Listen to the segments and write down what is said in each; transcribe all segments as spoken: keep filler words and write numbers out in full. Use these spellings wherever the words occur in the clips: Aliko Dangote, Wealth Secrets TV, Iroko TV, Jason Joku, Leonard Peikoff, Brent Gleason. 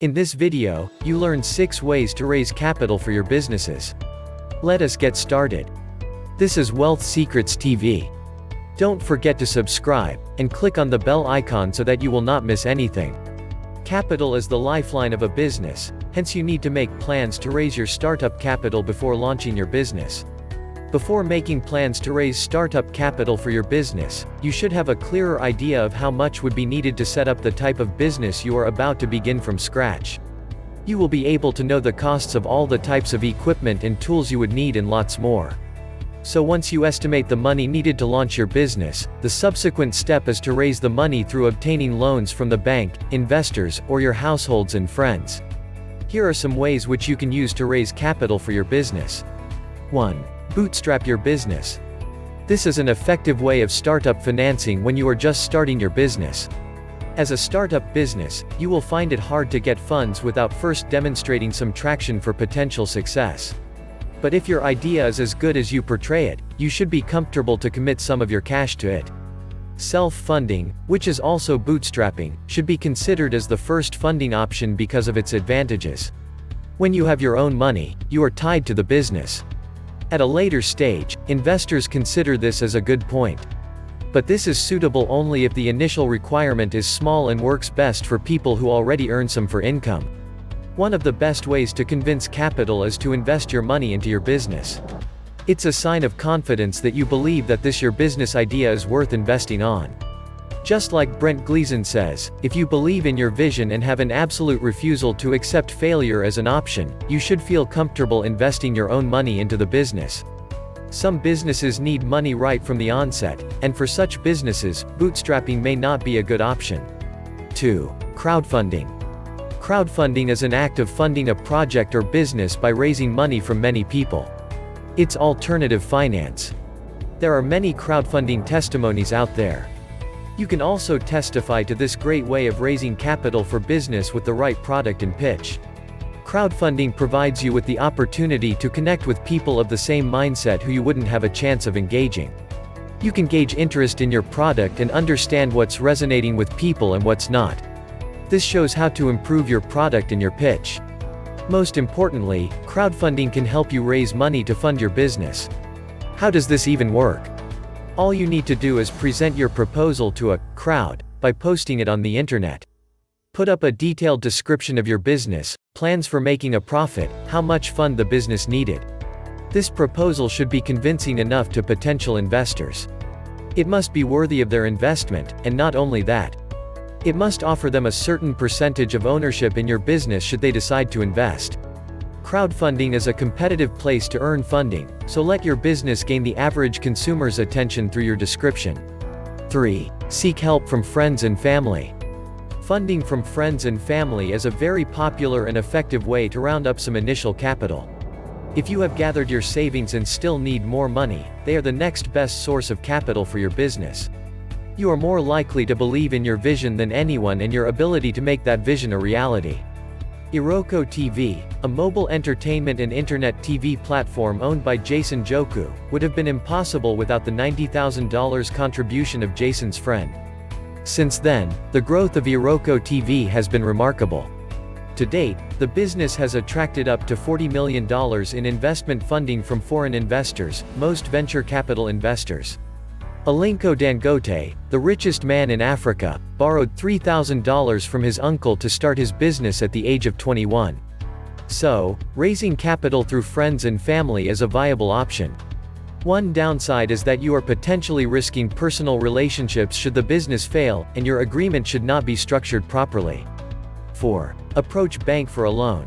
In this video, you learn six ways to raise capital for your businesses. Let us get started. This is Wealth Secrets T V. Don't forget to subscribe, and click on the bell icon so that you will not miss anything. Capital is the lifeline of a business, hence you need to make plans to raise your startup capital before launching your business. Before making plans to raise startup capital for your business, you should have a clearer idea of how much would be needed to set up the type of business you are about to begin from scratch. You will be able to know the costs of all the types of equipment and tools you would need and lots more. So once you estimate the money needed to launch your business, the subsequent step is to raise the money through obtaining loans from the bank, investors, or your households and friends. Here are some ways which you can use to raise capital for your business. one. Bootstrap your business. This is an effective way of startup financing when you are just starting your business. As a startup business, you will find it hard to get funds without first demonstrating some traction for potential success. But if your idea is as good as you portray it, you should be comfortable to commit some of your cash to it. Self-funding, which is also bootstrapping, should be considered as the first funding option because of its advantages. When you have your own money, you are tied to the business. At a later stage, investors consider this as a good point. But this is suitable only if the initial requirement is small and works best for people who already earn some for income. One of the best ways to convince capital is to invest your money into your business. It's a sign of confidence that you believe that this your business idea is worth investing on. Just like Brent Gleason says, if you believe in your vision and have an absolute refusal to accept failure as an option, you should feel comfortable investing your own money into the business. Some businesses need money right from the onset, and for such businesses, bootstrapping may not be a good option. two. Crowdfunding. Crowdfunding is an act of funding a project or business by raising money from many people. It's alternative finance. There are many crowdfunding testimonies out there. You can also testify to this great way of raising capital for business with the right product and pitch. Crowdfunding provides you with the opportunity to connect with people of the same mindset who you wouldn't have a chance of engaging. You can gauge interest in your product and understand what's resonating with people and what's not. This shows how to improve your product and your pitch. Most importantly, crowdfunding can help you raise money to fund your business. How does this even work? All you need to do is present your proposal to a crowd by posting it on the internet. Put up a detailed description of your business, plans for making a profit, how much fund the business needed. This proposal should be convincing enough to potential investors. It must be worthy of their investment, and not only that. It must offer them a certain percentage of ownership in your business should they decide to invest. Crowdfunding is a competitive place to earn funding, so let your business gain the average consumer's attention through your description. three. Seek help from friends and family. Funding from friends and family is a very popular and effective way to round up some initial capital. If you have gathered your savings and still need more money, they are the next best source of capital for your business. You are more likely to believe in your vision than anyone and your ability to make that vision a reality. Iroko T V, a mobile entertainment and internet T V platform owned by Jason Joku, would have been impossible without the ninety thousand dollars contribution of Jason's friend. Since then, the growth of Iroko T V has been remarkable. To date, the business has attracted up to forty million dollars in investment funding from foreign investors, most venture capital investors. Aliko Dangote, the richest man in Africa, borrowed three thousand dollars from his uncle to start his business at the age of twenty-one. So, raising capital through friends and family is a viable option. One downside is that you are potentially risking personal relationships should the business fail, and your agreement should not be structured properly. four. Approach bank for a loan.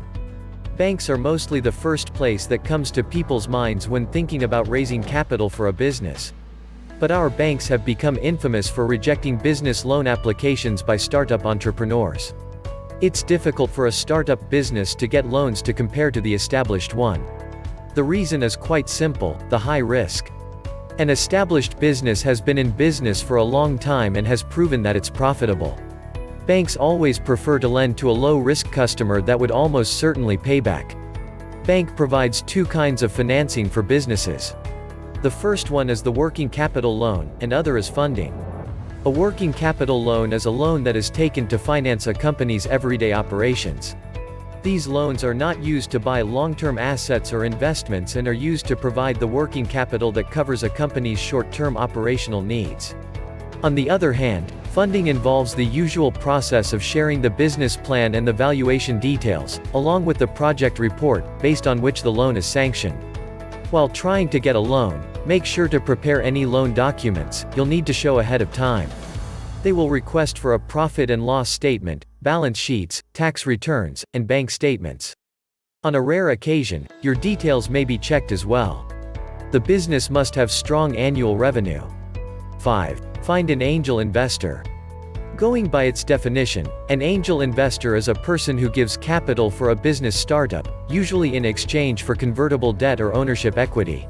Banks are mostly the first place that comes to people's minds when thinking about raising capital for a business. But our banks have become infamous for rejecting business loan applications by startup entrepreneurs. It's difficult for a startup business to get loans to compare to the established one. The reason is quite simple: the high risk. An established business has been in business for a long time and has proven that it's profitable. Banks always prefer to lend to a low-risk customer that would almost certainly pay back. Bank provides two kinds of financing for businesses. The first one is the working capital loan, and other is funding. A working capital loan is a loan that is taken to finance a company's everyday operations. These loans are not used to buy long-term assets or investments and are used to provide the working capital that covers a company's short-term operational needs. On the other hand, funding involves the usual process of sharing the business plan and the valuation details, along with the project report, based on which the loan is sanctioned. While trying to get a loan, make sure to prepare any loan documents you'll need to show ahead of time. They will request for a profit and loss statement, balance sheets, tax returns, and bank statements. On a rare occasion, your details may be checked as well. The business must have strong annual revenue. five. Find an angel investor. Going by its definition, an angel investor is a person who gives capital for a business startup, usually in exchange for convertible debt or ownership equity.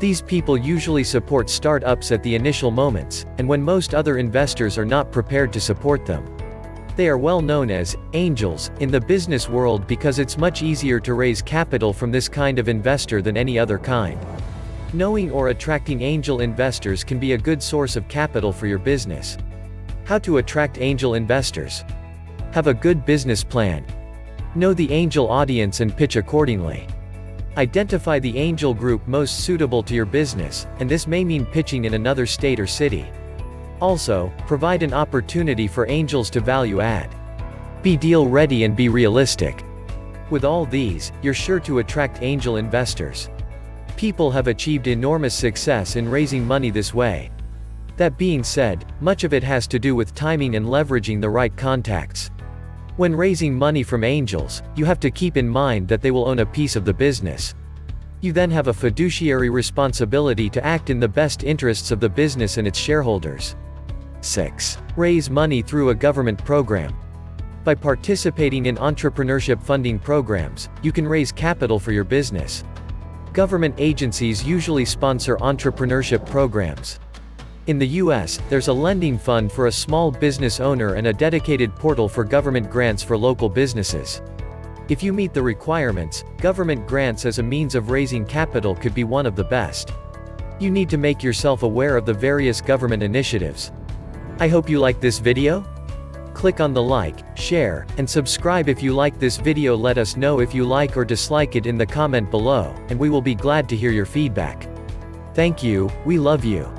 These people usually support startups at the initial moments, and when most other investors are not prepared to support them. They are well known as angels in the business world because it's much easier to raise capital from this kind of investor than any other kind. Knowing or attracting angel investors can be a good source of capital for your business. How to attract angel investors? Have a good business plan. Know the angel audience and pitch accordingly. Identify the angel group most suitable to your business, and this may mean pitching in another state or city. Also, provide an opportunity for angels to value add. Be deal ready and be realistic. With all these, you're sure to attract angel investors. People have achieved enormous success in raising money this way. That being said, much of it has to do with timing and leveraging the right contacts. When raising money from angels, you have to keep in mind that they will own a piece of the business. You then have a fiduciary responsibility to act in the best interests of the business and its shareholders. six. Raise money through a government program. By participating in entrepreneurship funding programs, you can raise capital for your business. Government agencies usually sponsor entrepreneurship programs. In the U S, there's a lending fund for a small business owner and a dedicated portal for government grants for local businesses. If you meet the requirements, government grants as a means of raising capital could be one of the best. You need to make yourself aware of the various government initiatives. I hope you like this video. Click on the like, share, and subscribe if you like this video. Let us know if you like or dislike it in the comment below, and we will be glad to hear your feedback. Thank you, we love you.